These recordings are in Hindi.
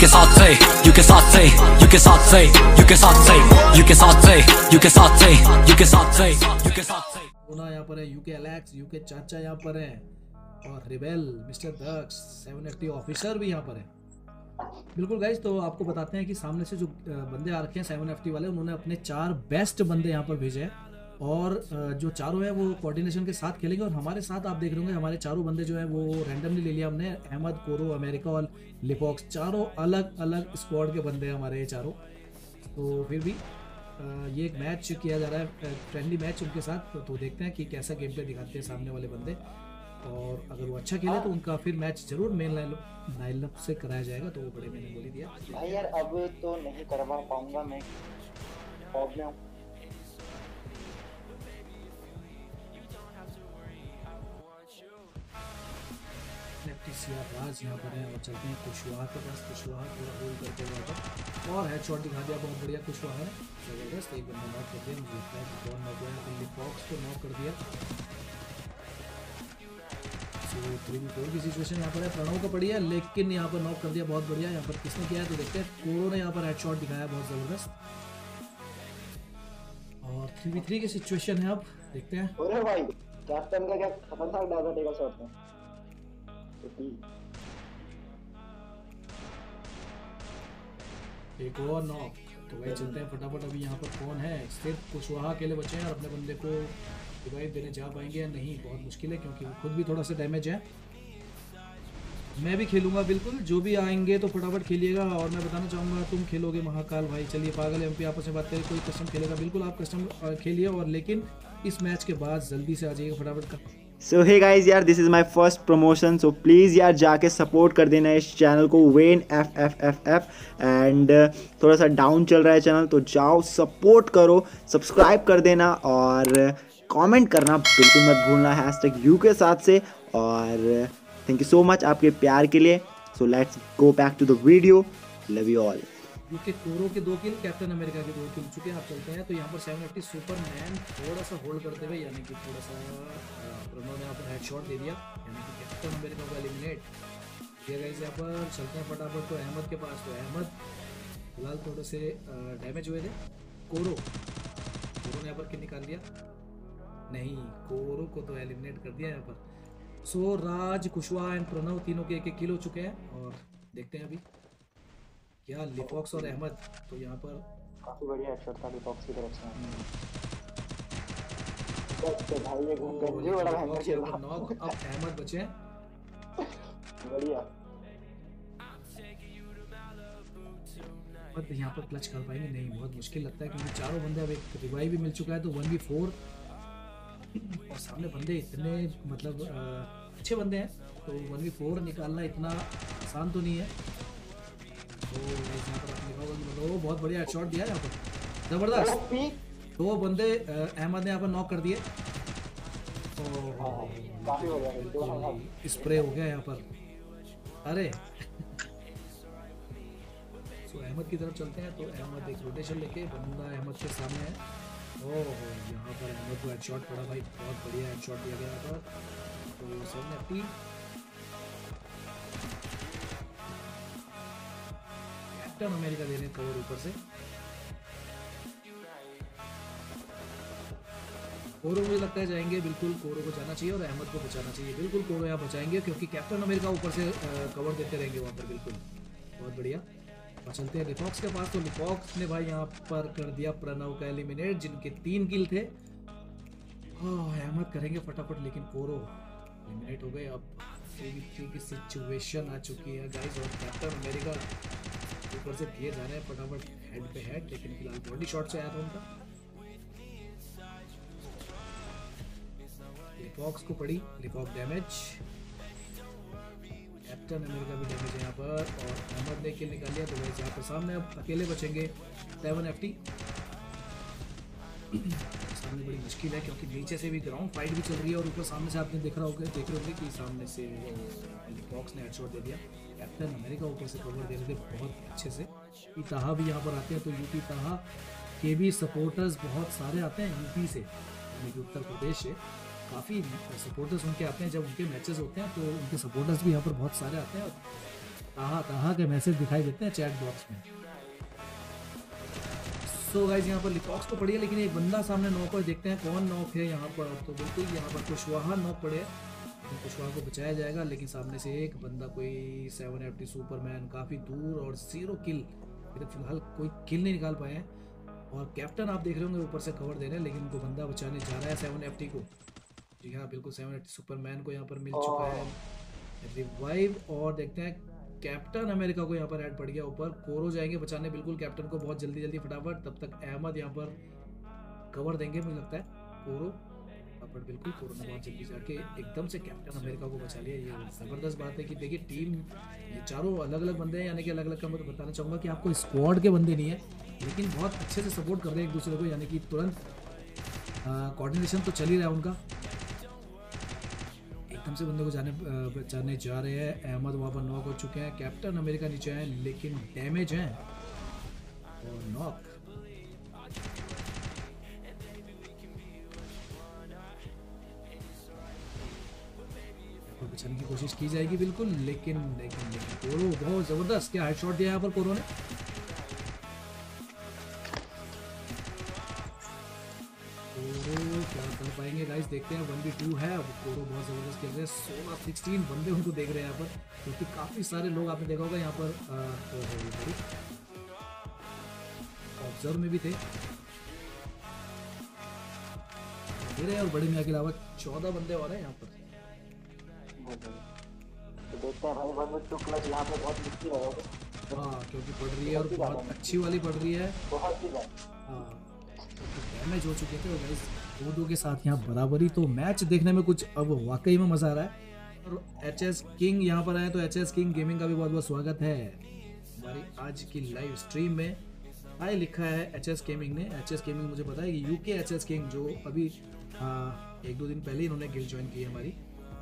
के साथ से यू के साथ से यू के साथ से यू के साथ से यू के साथ से यू के साथ से यू के साथ से यू के साथ से कोना यहां पर है, यूके एलेक्स, यूके चाचा यहां पर है और रिबेल मिस्टर दक्ष 7FT ऑफिसर भी यहाँ पर है। बिल्कुल गाइज, तो आपको बताते हैं कि सामने से जो बंदे आ रखे हैं 7FT वाले, उन्होंने अपने 4 बेस्ट बंदे यहाँ पर भेजे हैं और जो चारों हैं वो कोऑर्डिनेशन के साथ खेलेंगे। और हमारे साथ आप देख रहे होंगे हमारे चारों बंदे जो हैं वो रैंडमली ले लिया हमने, अहमद कोरो, अमेरिका और लिपॉक्स, चारों अलग अलग स्क्वाड के बंदे हैं हमारे चारों। तो फिर भी ये एक मैच किया जा रहा है, फ्रेंडली मैच उनके साथ, तो देखते हैं कि कैसा गेम प्ले दिखाते हैं सामने वाले बंदे और अगर वो अच्छा खेले तो उनका फिर मैच जरूर मेन लाइनअप से कराया जाएगा। तो वो बड़े मैंने बोली दिया भाई यार अब तो नहीं करवा पाऊंगा मैं, प्रॉब्लम सीआर राज यहाँ पर है और चलते हैं कुशवाहा के पास। कुशवाहा पूरा गोल करते हुए आता और हेडशॉट दिखा दिया, बहुत बढ़िया कुशवाहा है, जबरदस्त। एक बंदा नॉक कर दिया, मुझे नॉक हुआ है, लिपॉक्स को नॉक कर दिया। कोई की सिचुएशन यहाँ पर है, प्रणव को पड़ी है लेकिन यहाँ पर नॉक कर दिया, बहुत बढ़िया। यहाँ पर किसने किया है तो देखते हैं, कोरो ने यहाँ पर हेडशॉट दिखाया बहुत जबरदस्त और 3v3 की सिचुएशन है, अब देखते हैं। अरे भाई कैप्टन का क्या खतरनाक डाटा देगा शॉट में, एक और नॉक। तो भाई चलते हैं फटाफट, अभी यहाँ पर कौन है, सिर्फ कुशवाहा अकेले बचे हैं और अपने बंदे को रिवाइव देने जा पाएंगे या नहीं बहुत मुश्किल है क्योंकि वो खुद भी थोड़ा सा डैमेज है। मैं भी खेलूंगा बिल्कुल, जो भी आएंगे तो फटाफट खेलिएगा और मैं बताना चाहूँगा तुम खेलोगे महाकाल भाई, चलिए पागल एमपी आपस में बात करें, कोई कस्टम खेलेगा बिल्कुल आप कस्टम खेलिए और लेकिन इस मैच के बाद जल्दी से आ जाइएगा फटाफट का। सो हे गाइज यार this is my first promotion, so please यार जाके सपोर्ट कर देना इस चैनल को, वेन FFFF एंड थोड़ा सा डाउन चल रहा है चैनल, तो जाओ सपोर्ट करो, सब्सक्राइब कर देना और कमेंट करना बिल्कुल मत भूलना #U के साथ से। और थैंक यू सो मच आपके प्यार के लिए। So let's go back to the video, love you all. UK कोरो के 2 किल, कैप्टन अमेरिका के 2 किल चुके हैं। आप चलते हैं तो यहाँ पर 7FT सुपरमैन थोड़ा सा होल्ड करते हुए, यानी कि थोड़ा सा उन्होंने यहाँ पर हेडशॉट दे दिया, यानी कि कैप्टन अमेरिका को एलिमिनेट किया गया। यहाँ पर चलते हैं फटाफट तो अहमद के पास, तो अहमद फिलहाल थोड़े से डैमेज हुए थे, कोरो ने यहाँ पर किल निकाल दिया, नहीं कोरो को तो एलिमिनेट कर दिया यहाँ पर। सो राज, कुशवाहा एंड प्रणव तीनों के एक किल हो चुके हैं और देखते हैं अभी क्या लिपॉक्स और अहमद। तो यहाँ पर काफी बढ़िया हेडशॉट था लिपॉक्स की तरफ से, भाई ये गंजे वाला हैंगर खेल रहा है, नॉक। अब अहमद बचे हैं, बढ़िया पर यहाँ पर क्लच कर पाएंगे, नहीं बहुत मुश्किल लगता है क्योंकि चारों बंदे, अब एक रिवाइव भी मिल चुका है तो 1v4 और सामने बंदे इतने मतलब अच्छे बंदे हैं तो 1v4 निकालना इतना आसान तो नहीं है। तो यहाँ पर मतलब बहुत बढ़िया हेडशॉट दिया यहाँ पर, जबरदस्त। 2 बंदे अहमद ने यहाँ पर नॉक कर दिए और स्प्रे हो गया यहाँ पर, अरे तो अहमद की तरफ चलते हैं। तो अहमद एक रोटेशन लेके, बंदा अहमद के सामने है, ओह यहाँ पर अहमद को हेडशॉट पड़ा भाई, बहुत बढ़िया हेडशॉट दिया गया था। तो 7FT कैप्टन अमेरिका देने कवर ऊपर से, कोरो मुझे लगता है जाएंगे, बिल्कुल कोरो को जाना चाहिए और अहमद को बचाना चाहिए, बिल्कुल कोरो यहाँ बचाएंगे क्योंकि कैप्टन अमेरिका ऊपर से कवर देते रहेंगे वहाँ पर, बिल्कुल बहुत बढ़िया। चलते हैं लिपॉक्स के पास, तो लिपॉक्स ने भाई यहाँ पर कर दिया प्रणव का एलिमिनेट जिनके 3 किल थे। अहमद करेंगे फटाफट लेकिन कोरो एलिमिनेट हो गए। अब 3v3 की सिचुएशन आ चुकी है गाइस और कैप्टन अमेरिका ऊपर से किए जा रहे हैं फटाफट हेड पे हेड, लेकिन फिलहाल बॉडी शॉट से आया था उनका, लिपॉक्स को पड़ी, लिपॉक्स डैमेज, कैप्टन अमेरिका भी डैमेज है यहाँ पर और अहमद ने किल निकाल लिया। तो वैसे यहाँ पर सामने अब अकेले बचेंगे 7FT, सामने बड़ी मुश्किल है क्योंकि नीचे से भी ग्राउंड फाइट भी चल रही है और ऊपर सामने से आपने देख रहे होंगे कि सामने से लिपॉक्स ने हेडशॉट दे दिया, कैप्टन अमेरिका ऊपर से कवर दे रहे थे बहुत अच्छे से। यूपी भी यहाँ पर आते हैं, तो यूपी के भी सपोर्टर्स बहुत सारे आते हैं यूपी से, उत्तर प्रदेश से काफ़ी सपोर्टर्स उनके आते हैं, जब उनके मैचेस होते हैं तो उनके सपोर्टर्स भी यहाँ पर बहुत सारे आते हैं। कहाँ कहाँ के मैसेज दिखाई देते हैं चैट बॉक्स में। सो गाइस यहाँ पर लिपॉक्स तो पड़ी है, लेकिन एक बंदा सामने नॉक है, देखते हैं कौन नॉक है यहाँ पर। तो बिल्कुल यहाँ पर कुशवाहा नॉक पड़े, कुशवाहा को बचाया जाएगा, लेकिन सामने से एक बंदा कोई 7FT सुपरमैन काफ़ी दूर और 0 किल, फिलहाल कोई किल नहीं निकाल पाए हैं। और कैप्टन आप देख रहे होंगे ऊपर से कवर दे रहे हैं, लेकिन उनको बंदा बचाने जा रहा है 7FT को। जी हाँ बिल्कुल 7FT सुपरमैन को यहाँ पर मिल चुका है रिवाइव। और देखते हैं कैप्टन अमेरिका को यहाँ पर ऐड पड़ गया ऊपर, कोरो जाएंगे बचाने बिल्कुल कैप्टन को बहुत जल्दी जल्दी फटाफट। तब तक अहमद यहाँ पर कवर देंगे मुझे लगता है कोरो, पर बिल्कुल कोरो ने बहुत जल्दी जाके एकदम से कैप्टन अमेरिका को बचा लिया। ये ज़बरदस्त बात है कि देखिए टीम ये चारों अलग अलग बंदे हैं, यानी कि अलग अलग का मैं तो बताना चाहूँगा कि आपको स्क्वाड के बंदे नहीं है, लेकिन बहुत अच्छे से सपोर्ट कर रहे हैं एक दूसरे को, यानी कि तुरंत कोऑर्डिनेशन तो चल ही रहा है उनका। एकदम से बंदे को जाने जा रहे हैं, अहमद वहाँ पर नॉक हो चुके हैं, कैप्टन अमेरिका नीचे हैं लेकिन डैमेज हैं और नॉक। बचाने की कोशिश की जाएगी बिल्कुल, लेकिन कोरो बहुत जबरदस्त क्या हेडशॉट दिया यहाँ पर कोरो ने। कोरो क्या कर पाएंगे गाइस, देखते हैं 1v2 है, कोरो बहुत जबरदस्त खेल रहे हैं, 16-16 बंदे उनको देख रहे हैं यहाँ पर, क्योंकि तो काफी सारे लोग आपने देखा होगा यहाँ पर ऑब्जर्व में भी थे और बड़े मियाँ के अलावा 14 बंदे और हैं यहाँ पर। तो देखते हैं भाई क्लच यहाँ पे बहुत मुश्किल होगा, हाँ क्योंकि पड़ रही है और बहुत अच्छी वाली पड़ रही है, बहुत ही डैमेज हो चुके थे। और गाइस 2-2 के साथ यहाँ बराबरी, तो मैच देखने में कुछ अब वाकई में मज़ा आ रहा है। और HS किंग यहाँ पर आए, तो HS किंग गेमिंग का भी बहुत बहुत स्वागत है हमारी आज की लाइव स्ट्रीम में। हाय लिखा है HS गेमिंग ने, HS गेमिंग मुझे पता है कि UK HS किंग जो अभी 1-2 दिन पहले इन्होंने गिल्ड ज्वाइन की है हमारी।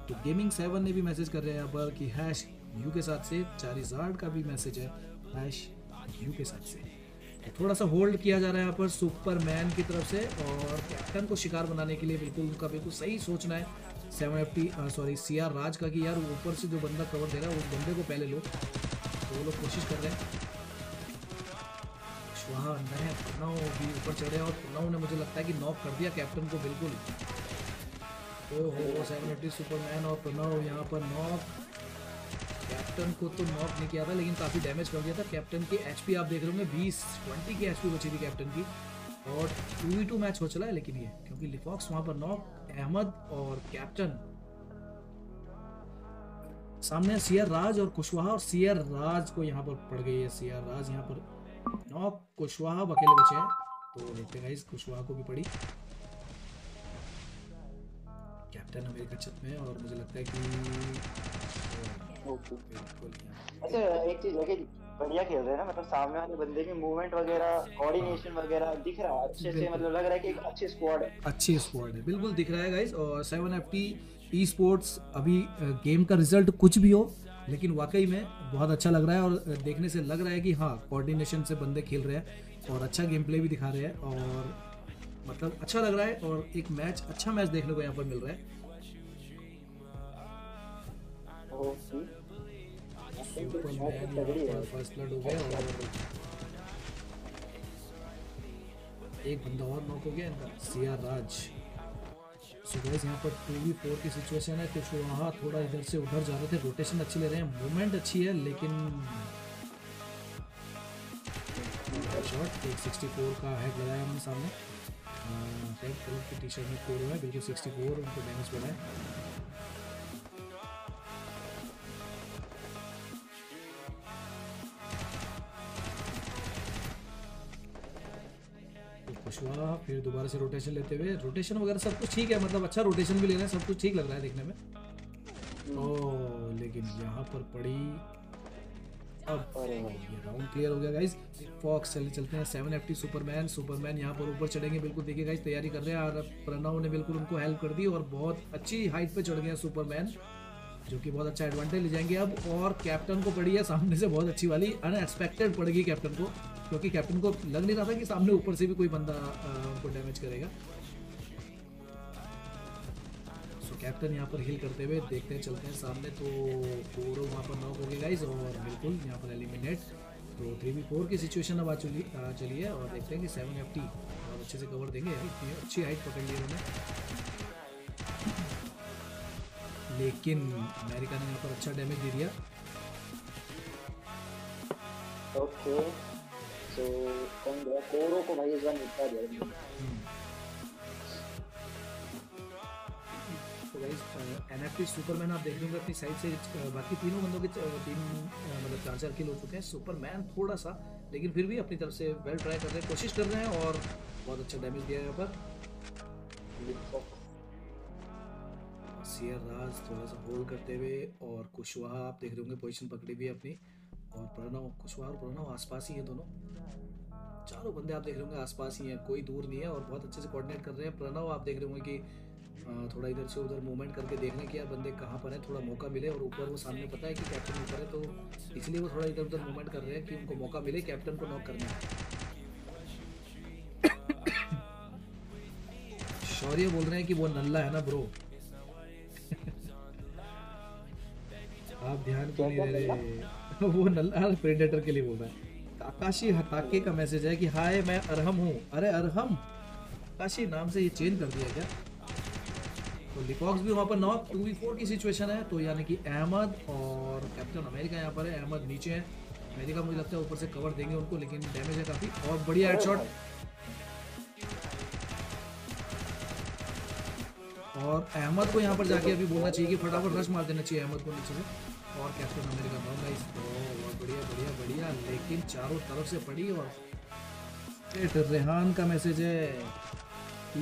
तो गेमिंग सेवन ने भी मैसेज कर रहे हैं यहाँ पर कि हैश यू के साथ से, चारिजार्ड का भी मैसेज है हैश यू के साथ से। तो थोड़ा सा होल्ड किया जा रहा है यहाँ पर सुपरमैन की तरफ से, और कैप्टन को शिकार बनाने के लिए बिल्कुल उनका बिल्कुल सही सोचना है सीआर राज का, कि यार ऊपर से जो बंदा कवर दे रहा है उस बंदे को पहले लो। तो वो लोग कोशिश कर रहे हैं, वहाँ अंदर है पुनाव भी ऊपर चढ़े और पुनाव ने मुझे लगता है कि नॉक कर दिया कैप्टन को बिल्कुल। ओ हो 7FT सुपरमैन और प्रणव यहाँ पर नॉक, कैप्टन को तो नॉक नहीं किया था लेकिन काफ़ी डैमेज कर दिया था। कैप्टन की HP आप देख रहे होंगे 20-20 की HP बची थी कैप्टन की, और 2v2 मैच हो चला है। लेकिन ये क्योंकि लिपॉक्स वहाँ पर नॉक, अहमद और कैप्टन सामने सीआर राज और कुशवाहा, और सीआर राज को यहाँ पर पड़ गई है, सीआर राज यहाँ पर नॉक, कुशवाहा अकेले बचे हैं। तो देखते हैं कुशवाहा को भी पड़ी, कैप्टन अमेरिका छत में, और मुझे लगता है कि एक चीज है कि बढ़िया खेल रहे हैं ना, मतलब सामने वाले बंदे की मूवमेंट वगैरह कोऑर्डिनेशन वगैरह दिख रहा है अच्छे से, मतलब लग रहा है कि एक अच्छी स्क्वाड है, अच्छी स्क्वाड है बिल्कुल दिख रहा है गाइस। और 7FT eSports अभी गेम का रिजल्ट कुछ भी हो, लेकिन वाकई में बहुत अच्छा लग रहा है, और देखने से लग रहा है कि हाँ कोऑर्डिनेशन से बंदे खेल रहे हैं और अच्छा गेम प्ले भी दिखा रहे हैं, और मतलब अच्छा लग रहा है, और एक मैच अच्छा मैच देखने को यहाँ पर मिल रहा है। फर्स्ट ब्लड हो गया और एक बंदा और नॉक हो गया इनका सीआर राज। सुबह यहाँ पर 2v4 की सिचुएशन है, कुछ वहाँ थोड़ा इधर से उधर जा रहे थे, रोटेशन अच्छी ले रहे हैं, मूवमेंट अच्छी है, लेकिन 64 का हेड लगाया हमने सामने, रेड कलर की टी शर्ट में कोड हुआ है बिल्कुल 64, उनको डैमेज पड़ा है। तो कुशवाहा फिर दोबारा से रोटेशन लेते हुए, रोटेशन वगैरह सब कुछ ठीक है, मतलब अच्छा रोटेशन भी ले रहे हैं, सब कुछ ठीक लग रहा है देखने में। ओ लेकिन यहाँ पर पड़ी, अब राउंड क्लियर हो गया गाइस। फॉक्स चलते हैं 7FT सुपरमैन, यहाँ पर ऊपर चढ़ेंगे बिल्कुल, देखिए गाइस तैयारी कर रहे हैं, और प्रणव ने बिल्कुल उनको हेल्प कर दी और बहुत अच्छी हाइट पे चढ़ गए हैं सुपरमैन, जो कि बहुत अच्छा एडवांटेज ले जाएंगे अब। और कैप्टन को पड़ी है सामने से बहुत अच्छी वाली, अनएक्सपेक्टेड पड़ गई कैप्टन को, क्योंकि कैप्टन को लग नहीं रहा था कि सामने ऊपर से भी कोई बंदा उनको डैमेज करेगा। कैप्टन यहाँ पर हिल करते हुए देखते हैं, चलते हैं सामने। तो कोरो वहाँ पर नॉक हो गई गाइज और बिल्कुल यहाँ पर एलिमिनेट। तो 3v4 की सिचुएशन अब आ चली है और देखते हैं कि 7FT और अच्छे से कवर देंगे। अच्छी हाइट पकड़ ली उन्होंने, लेकिन अमेरिका ने यहाँ पर अच्छा डैमेज दे दिया। ओके तो कोरो को भाई इस बार निपटा दिया। तो गाइस एनएफटी सुपरमैन आप देख रहे होंगे अपनी साइड से, बाकी तीनों बंदों के तीन मतलब 4-4 किल हो चुके हैं। सुपरमैन थोड़ा सा लेकिन फिर भी अपनी तरफ से वेल ट्राई कर रहे हैं, कोशिश कर रहे हैं और बहुत अच्छा डैमेज दिया यहाँ पर। सीआर राज थोड़ा सा होल्ड करते हुए और कुशवाहा आप देख रहे होंगे पोजिशन पकड़ी हुई अपनी, और प्रणव कुशवाहा और प्रणव आसपास ही है दोनों, चारों बंदे आप देख रहे होंगे आसपास ही हैं, कोई दूर नहीं है और बहुत अच्छे से कोऑर्डिनेट कर रहे हैं। प्रणव आप देख रहे होंगे कि थोड़ा इधर से उधर मूवमेंट करके देखने की यार बंदे कहाँ पर है, थोड़ा मौका मिले। और ऊपर वो सामने पता है कि कैप्टन ऊपर है, तो इसलिए वो थोड़ा इधर उधर मूवमेंट कर रहे हैं कि उनको मौका मिले कैप्टन को नॉक करने का। शौर्य बोल रहे हैं कि वो नल्ला है ना ब्रो। आप ध्यान क्यों नहीं दे रहे? वो नल्ला प्रेडेटर के लिए बोल रहा है। काकाशी हताके का मैसेज है कि हाय मैं अरहम हूँ। अरे अरहम काकाशी नाम से ये चेंज कर दिया क्या? तो लिपॉक्स भी वहाँ पर नॉक। 2v4 की सिचुएशन है, तो यानी कि अहमद और कैप्टन अमेरिका यहाँ पर है। अहमद नीचे है, अमेरिका मुझे लगता है ऊपर से कवर देंगे उनको, लेकिन डैमेज है काफ़ी और बढ़िया हेडशॉट। और अहमद को यहाँ पर जाके अभी बोलना चाहिए कि फटाफट रश मार देना चाहिए अहमद को नीचे से, और कैप्टन अमेरिका नॉक। गाइस बहुत बढ़िया बढ़िया बढ़िया, लेकिन चारों तरफ से पड़ी। और रेहान का मैसेज है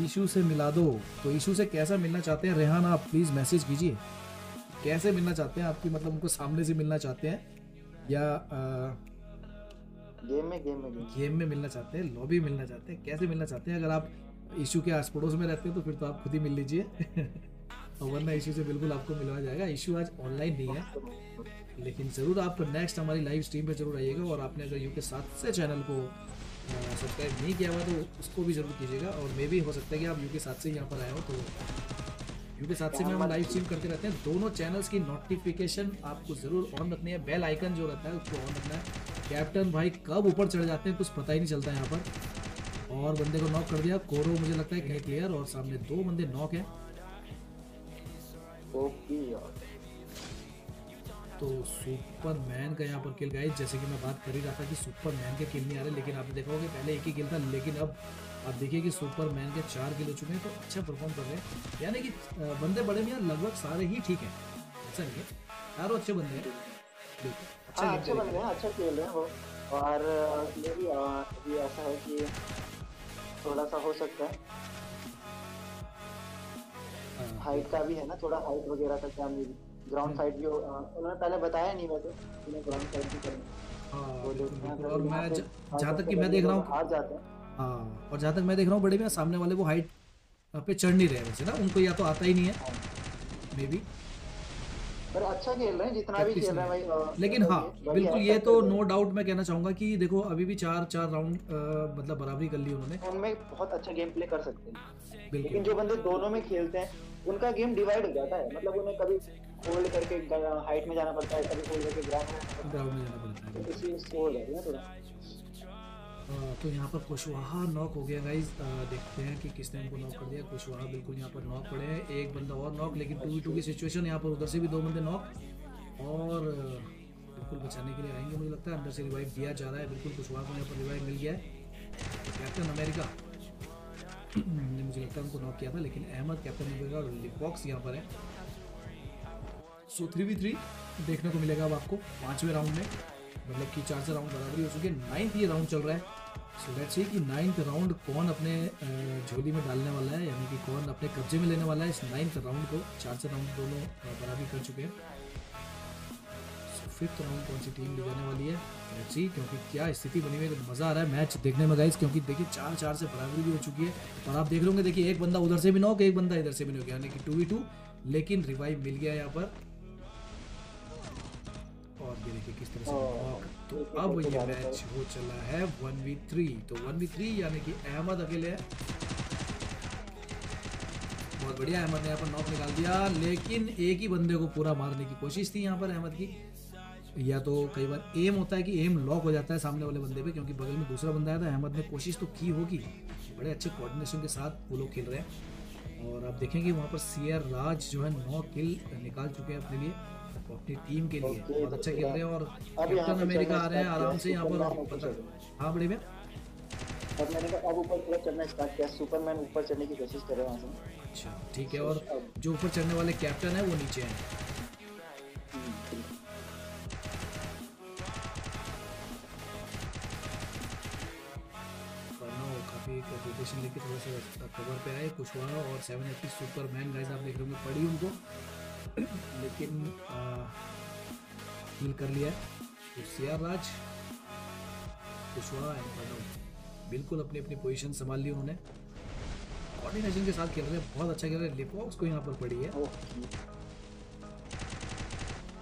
ईशू से मिला दो। तो ईशू से कैसा मिलना चाहते हैं रेहान, आप प्लीज़ मैसेज कीजिए कैसे मिलना चाहते हैं आपकी, मतलब उनको सामने से मिलना चाहते हैं या गेम में मिलना चाहते हैं, लॉबी मिलना चाहते हैं, कैसे मिलना चाहते हैं? अगर आप ईशू के आस पड़ोस में रहते हैं तो फिर तो आप खुद ही मिल लीजिए और वरना ईशू से बिल्कुल आपको मिलवाया जाएगा। ईशू आज ऑनलाइन नहीं है, लेकिन ज़रूर आप नेक्स्ट हमारी लाइव स्ट्रीम पर जरूर आइएगा। और आपने अगर UK 7 से चैनल को सब्सक्राइब नहीं किया हुआ तो उसको भी जरूर कीजिएगा। और मे भी हो सकता है कि आप UK 7 से यहाँ पर आए हो, तो UK 7 से में हम लाइव स्ट्रीम करते रहते हैं। दोनों चैनल्स की नोटिफिकेशन आपको ज़रूर ऑन रखनी है, बेल आइकन जो रहता है उसको ऑन रखना है। कैप्टन भाई कब ऊपर चढ़ जाते हैं कुछ पता ही नहीं चलता है यहाँ पर। और बंदे को नॉक कर दिया, कोरो मुझे लगता है कहीं क्लियर, और सामने दो बंदे नॉक हैं। तो सुपरमैन का यहाँ पर किल गाइस, जैसे कि मैं बात कर ही रहा था कि सुपरमैन के किल नहीं आ रहे, लेकिन आपने देखा होगा पहले एक ही किल था, लेकिन अब आप देखिए कि सुपरमैन के 4 किल हो चुके हैं। तो अच्छा परफॉर्म कर रहे हैं, यानी कि बंदे बड़े में यार लगभग सारे ही ठीक हैं, ऐसा नहीं है, चारों अच्छे बंदे हैं। अच्छा खेल रहे हैं और ये ऐसा है कि थोड़ा सा हो सकता है हाइट का भी है ना, थोड़ा हाइट वगैरह का क्या ग्राउंड साइड भी उन्होंने पहले बताया नहीं वैसे, उन्होंने ग्राउंड साइड भी करना। और मैं जहाँ तक कि मैं देख रहा हूँ हार जाते हैं। हाँ, और जहाँ तक मैं देख रहा हूँ बड़े में सामने वाले वो हाइट पे चढ़ नहीं रहे वैसे ना, उनको या तो आता ही नहीं है मे बी, पर अच्छा खेल रहे हैं जितना भी खेल रहे हैं भाई। लेकिन हाँ बिल्कुल, ये तो नो डाउट मैं कहना चाहूँगा कि देखो अभी भी 4-4 राउंड मतलब बराबरी कर ली उन्होंने, उनमें बहुत अच्छा गेम प्ले कर सकते हैं। लेकिन जो बंदे दोनों में खेलते हैं उनका गेम डिवाइड हो जाता है, मतलब उन्हें कभी होल्ड करके हाइट में जाना पड़ता है, कभी होल्ड करके ग्राउंड में जाना पड़ता है, इसी सोल है ना थोड़ा। तो यहाँ पर कुशवाहा नॉक हो गया गाइज, देखते हैं कि किसने उनको नॉक कर दिया। कुशवाहा बिल्कुल यहाँ पर नॉक पड़े हैं, एक बंदा और नॉक, लेकिन 2v2 की सिचुएशन। यहाँ पर उधर से भी दो बंदे नॉक और बिल्कुल बचाने के लिए आएंगे मुझे लगता है। अंदर से रिवाइव दिया जा रहा है, बिल्कुल कुशवाहा को यहाँ पर रिवाइव मिल गया है। कैप्टन अमेरिका मुझे लगता है उनको नॉक किया था, लेकिन अहमद कैप्टन अमेरिका और लिपॉक्स यहाँ पर है। सो 3v3 देखने को मिलेगा अब आपको 5वें राउंड में, मतलब कि 4-4 राउंड बराबरी हो चुकी है। 9th ये राउंड चल रहा है, सो लेट्स सी कि 9th राउंड कौन अपने झोली में डालने वाला है, यानी कि कौन अपने कब्जे में लेने वाला है इस 9th राउंड को। 4-4 राउंड दोनों बराबरी कर चुके हैं। सो 5th राउंड कौन सी टीम ले जाने वाली है लेट्स सी, क्योंकि क्या स्थिति बनी हुई है, मज़ा आ रहा है मैच देखने में गाइस, क्योंकि देखिए 4-4 से बराबरी भी हो चुकी है। और आप देख रहे होंगे देखिए एक बंदा उधर से भी नॉक, एक बंदा इधर से भी नॉक, यानी कि 2v2, लेकिन रिवाइव मिल गया यहाँ पर। और ये देखिए किस तरह से नॉक। तो अब ये मैच हो चला है 1v3, तो 1v3 यानी कि अहमद अकेले है। बहुत बढ़िया, अहमद ने यहाँ पर नॉक निकाल दिया, लेकिन एक ही बंदे को पूरा मारने की कोशिश थी यहाँ पर अहमद की। या तो कई बार एम होता है कि एम लॉक हो जाता है सामने वाले बंदे पे, क्योंकि बगल में दूसरा बंदा आया था। अहमद ने कोशिश तो की होगी, बड़े अच्छे कोऑर्डिनेशन के साथ वो लोग खेल रहे हैं। और आप देखेंगे वहाँ पर सीआर राज जो है 9 किल निकाल चुके हैं अपने लिए, अपनी टीम के लिए बहुत अच्छा खेल रहे हैं। और कैप्टन अमेरिका आ रहे हैं आराम से यहाँ पर। हाँ बड़े में अब मैंने कहा अब ऊपर पूरा चढ़ना स्टार्ट किया, सुपरमैन ऊपर चढ़ने की कोशिश कर रहे हैं वहाँ से। अच्छा ठीक है, और जो ऊपर चढ़ने वाले कैप्टन है वो नीचे हैं। काफी कंपटीशन लेके थोड़ा सा कवर पे आए कुशवाहा और 7FT सुपरमैन। गाइस आप देख रहे होंगे पड़ी उनको, लेकिन हील कर लिया है सीआर राज। कुशवाहा एंड बिल्कुल अपनी अपनी पोजीशन संभाल ली उन्होंने, कोऑर्डिनेशन के साथ खेल रहे हैं, बहुत अच्छा खेल रहे हैं। लिपॉक्स को यहाँ पर पड़ी है,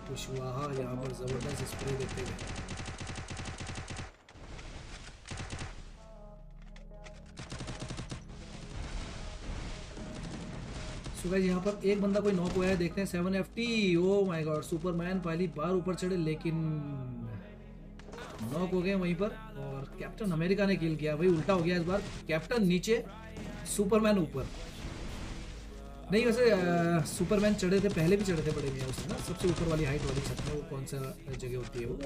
कुशवाहा यहाँ पर जबरदस्त स्प्रे देते हुए। सो गाइस यहाँ पर एक बंदा कोई नॉक हुआ है, देखते हैं। 7FT, O my god, Superman पहली बार ऊपर चढ़े लेकिन नॉक हो गए वहीं पर। और कैप्टन अमेरिका ने किल किया, भाई उल्टा हो गया इस बार, कैप्टन नीचे सुपरमैन ऊपर। नहीं वैसे सुपरमैन चढ़े थे, पहले भी चढ़े थे बड़े में उसने ना, सबसे ऊपर वाली हाइट वाली छत में, वो कौन सा जगह होती है वो।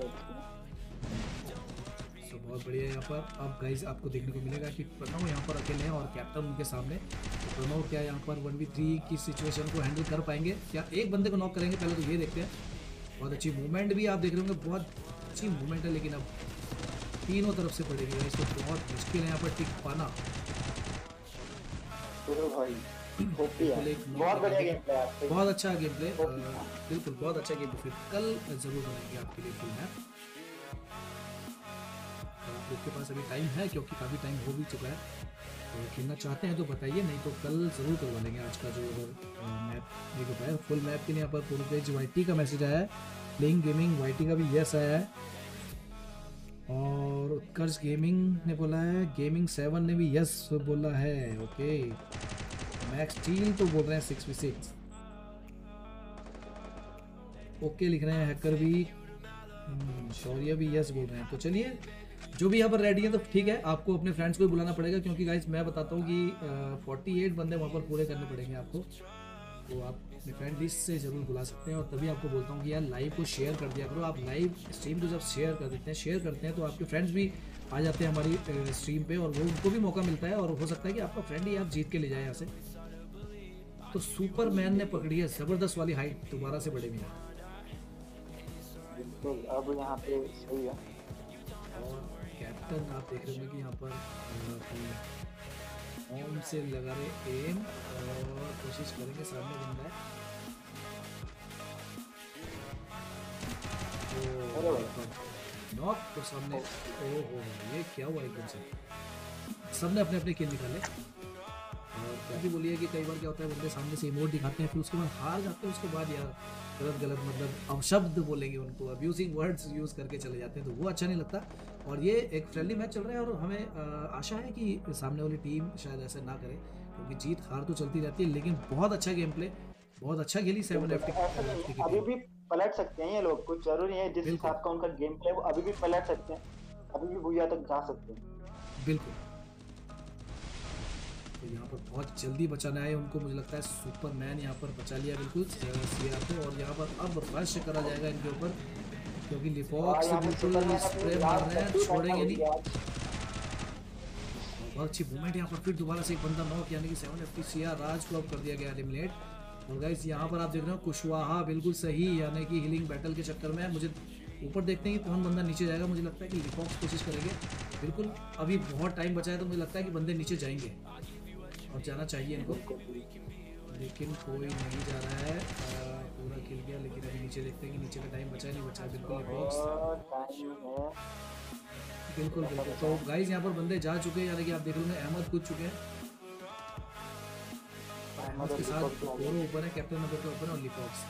तो बहुत बढ़िया यहाँ पर अब गाइज आपको देखने को मिलेगा कि प्रणव यहाँ पर अकेले हैं और कैप्टन उनके सामने। तो प्रणव क्या यहाँ पर 1v3 की सिचुएशन को हैंडल कर पाएंगे क्या? एक बंदे को नॉक करेंगे पहले तो, ये देखते हैं। बहुत अच्छी मूवमेंट भी आप देख रहे होंगे, बहुत अच्छी मूवमेंट है, लेकिन अब तीनों तरफ से पड़ेगी इसको, बहुत मुश्किल है यहाँ पर टिक पाना। बहुत अच्छा गेम प्ले, बिल्कुल बहुत अच्छा गेम प्ले। कल जरूर बनाएंगे आपके लिए फुल मैप, आप लोग के पास अभी टाइम है क्योंकि काफी टाइम हो भी चुका है। तो खेलना चाहते हैं तो बताइए, नहीं तो कल जरूर करवा लेंगे। आज का जो मैप देखो है फुल मैप के लिए, यहाँ पर पूरी पेज YT का मैसेज आया है, प्लेइंग गेमिंग YT का भी यस आया है, और उत्कर्ष गेमिंग ने बोला है, गेमिंग सेवन ने भी यस बोला है। ओके मैक्स स्टील तो बोल रहे हैं 6v6, ओके लिख रहे हैं हैकर भी, शौर्य भी यस बोल रहे हैं। तो चलिए जो भी यहाँ पर रेडी है तो ठीक है, आपको अपने फ्रेंड्स को भी बुलाना पड़ेगा, क्योंकि गाइज मैं बताता हूँ कि 48 बंदे वहाँ पर पूरे करने पड़ेंगे आपको। तो आप अपने फ्रेंड लिस्ट से ज़रूर बुला सकते हैं। और तभी आपको बोलता हूँ कि यार लाइव को शेयर कर दिया करो, आप लाइव स्ट्रीम को जब शेयर करते हैं तो आपके फ्रेंड्स भी आ जाते हैं हमारी स्ट्रीम पे, और वो उनको भी मौका मिलता है, और हो सकता है कि आपका फ्रेंड ही आप जीत के ले जाए यहाँ से। तो सुपरमैन ने पकड़ी है ज़बरदस्त वाली हाइट, दोबारा से बड़े मिला, बिल्कुल अब यहाँ पे सही है। और कैप्टन आप देख रहे हो कि यहाँ पर ओम से लगा रहे एम, और कोशिश करेंगे सामने बंदा है नॉक तो सामने। ओहो ये क्या हुआ एकदम से, सबने अपने अपने खेल निकाले। और कभी बोलिए कि कई बार क्या होता है बंदे सामने से इमोट दिखाते हैं, फिर उसके बाद हार जाते हैं, उसके बाद यार गलत मतलब अपशब्द बोलेंगे उनको, अब्यूजिंग वर्ड्स यूज़ करके चले जाते हैं, तो वो अच्छा नहीं लगता। और ये एक फ्रेंडली मैच चल रहा है, और हमें आशा है कि सामने वाली टीम शायद ऐसा ना करे, क्योंकि जीत हार तो चलती रहती है, लेकिन बहुत अच्छा गेम प्ले, बहुत अच्छा खेली 7FT। अभी भी पलट सकते हैं ये लोग, कुछ जरूरी है जिस हिसाब का उनका गेम प्ले, वो अभी भी पलट सकते हैं, अभी भी भूया तक जा सकते हैं, बिल्कुल। तो यहाँ पर बहुत जल्दी बचाना है उनको, मुझे लगता है सुपरमैन यहाँ पर बचा लिया बिल्कुल सीआर को। और यहाँ पर अब रश करा जाएगा इनके ऊपर, क्योंकि लिपॉक्स बिल्कुल स्प्रे मार रहे हैं, छोड़ेंगे नहीं। बहुत अच्छी मूवमेंट यहाँ पर, फिर दोबारा से एक बंदा नॉक, यानी कि 7FT सीआर राज को अब कर दिया गया एलिमिनेट। और गाइस यहाँ पर आप देख रहे हो कुशवाहा बिल्कुल सही, यानी कि हीलिंग बैटल के चक्कर में। मुझे ऊपर देखते हैं कि कौन बंदा नीचे जाएगा, मुझे लगता है कि लिपॉक्स कोशिश करेंगे, बिल्कुल अभी बहुत टाइम बचा है, तो मुझे लगता है कि बंदे नीचे जाएंगे और जाना चाहिए इनको, लेकिन कोई नहीं जा रहा है। पूरा खेल गया, लेकिन अभी नीचे देखते हैं कि नीचे का टाइम बचा नहीं बचा, बिल्कुल बिल्कुल बिल्कुल। तो गाइज यहाँ पर बंदे जा चुके हैं, यानी कि आप देख रहे अहमद कूद चुके हैं, अहमद के साथ कोरो ऊपर है, कैप्टन नंबर के ऊपर है, और लिपॉक्स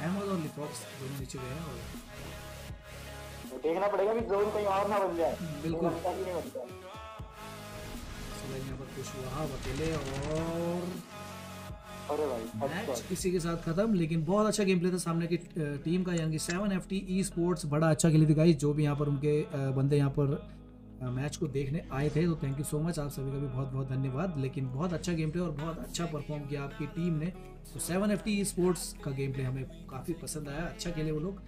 अहमद और लिपॉक्स दोनों नीचे गए हैं। और देखना पड़ेगा कि जोन कहीं और ना बन जाए, बिल्कुल यहाँ पर कुशवाहा अकेले। और मैच किसी के साथ खत्म, लेकिन बहुत अच्छा गेम प्ले था सामने की टीम का, यानी 7FT eSports बड़ा अच्छा खेली थी गाइस। जो भी यहाँ पर उनके बंदे यहाँ पर मैच को देखने आए थे, तो थैंक यू सो मच, आप सभी का भी बहुत बहुत धन्यवाद। लेकिन बहुत अच्छा गेम प्ले और बहुत अच्छा परफॉर्म किया आपकी टीम ने, तो 7FT eSports का गेम प्ले हमें काफ़ी पसंद आया, अच्छा खेले वो लोग।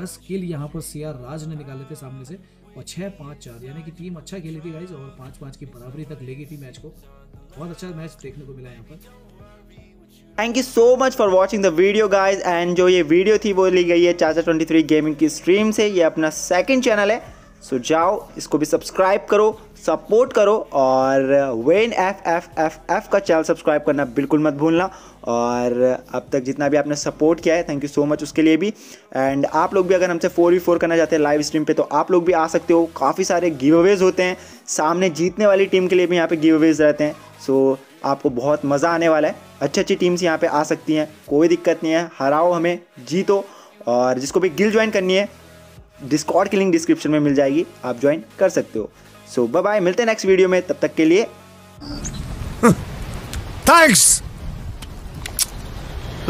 10 किल यहाँ पर सीआर राज ने निकाले थे सामने से, और 6-5-4, यानी कि टीम अच्छा खेली थी गाइज और 5-5 की बराबरी तक ले गई थी मैच को। बहुत अच्छा मैच देखने को मिला यहाँ पर। Thank you so much for watching the video guys. And जो ये वीडियो थी वो ली गई है चाचा 23 गेमिंग की स्ट्रीम से, ये अपना सेकंड चैनल है, सो जाओ इसको भी सब्सक्राइब करो, सपोर्ट करो, और वेन FFFF का चैनल सब्सक्राइब करना बिल्कुल मत भूलना। और अब तक जितना भी आपने सपोर्ट किया है, थैंक यू सो मच उसके लिए भी। एंड आप लोग भी अगर हमसे 4v4 करना चाहते हैं लाइव स्ट्रीम पे, तो आप लोग भी आ सकते हो, काफ़ी सारे गिव अवेज होते हैं, सामने जीतने वाली टीम के लिए भी यहाँ पे गिव अवेज रहते हैं, सो आपको बहुत मज़ा आने वाला है। अच्छी अच्छी टीम्स यहाँ पे आ सकती हैं, कोई दिक्कत नहीं है, हराओ हमें, जीतो। और जिसको भी गिल ज्वाइन करनी है, डिस्कॉर्ड की लिंक डिस्क्रिप्शन में मिल जाएगी, आप ज्वाइन कर सकते हो। सो बाय बाय, मिलते हैं नेक्स्ट वीडियो में, तब तक के लिए थैंक्स,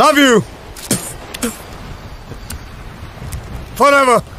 लव यू फॉरएवर।